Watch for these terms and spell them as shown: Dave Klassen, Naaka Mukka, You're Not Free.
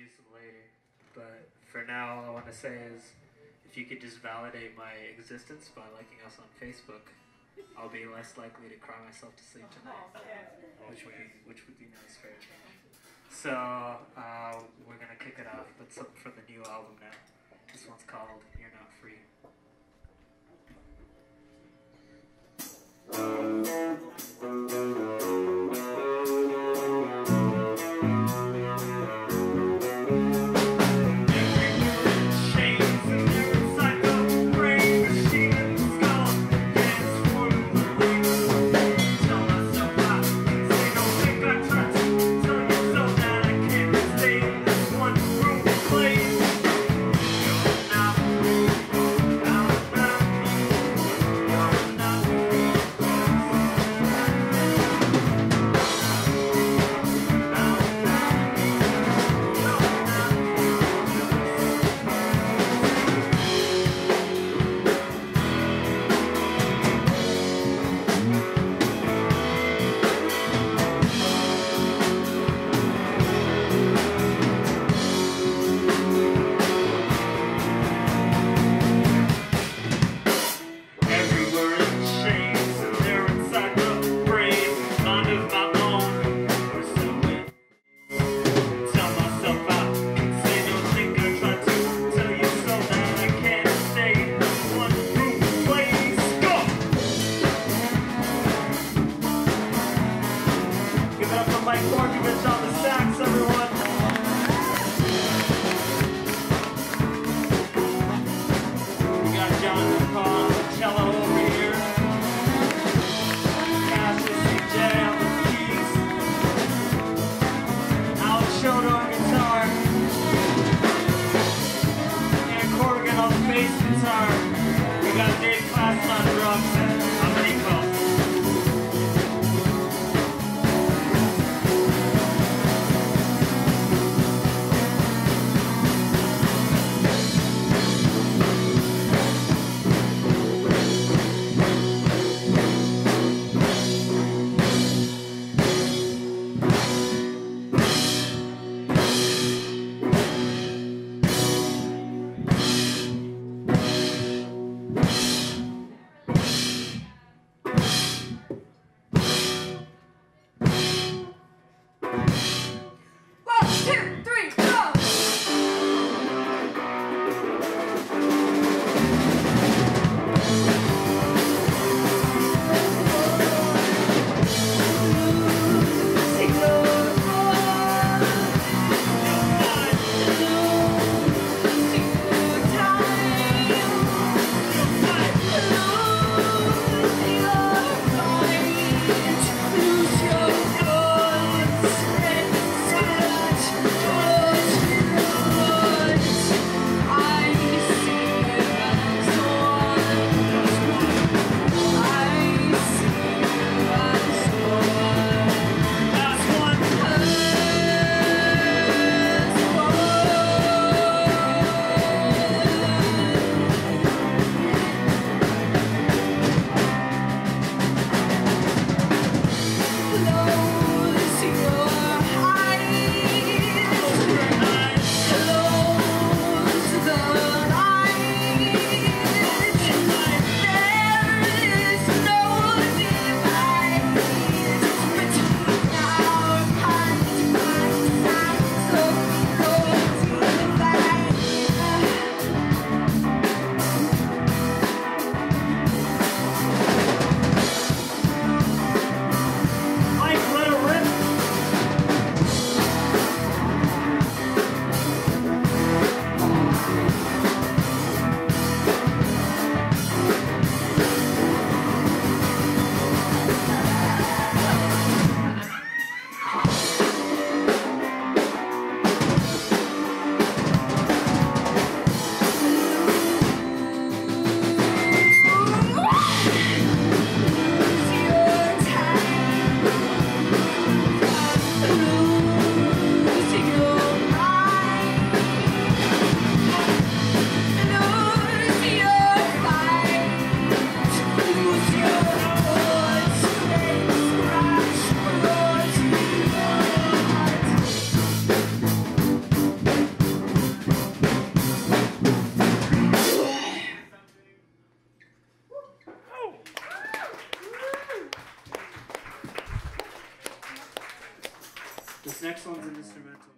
do some later. But for now, all I want to say is, if you could just validate my existence by liking us on Facebook, I'll be less likely to cry myself to sleep tonight, which would be nice for a change. So we're gonna kick it off with something from the new album now. This one's called "You're Not Free." We got Dave Klassen on drums and on This next one's an instrumental.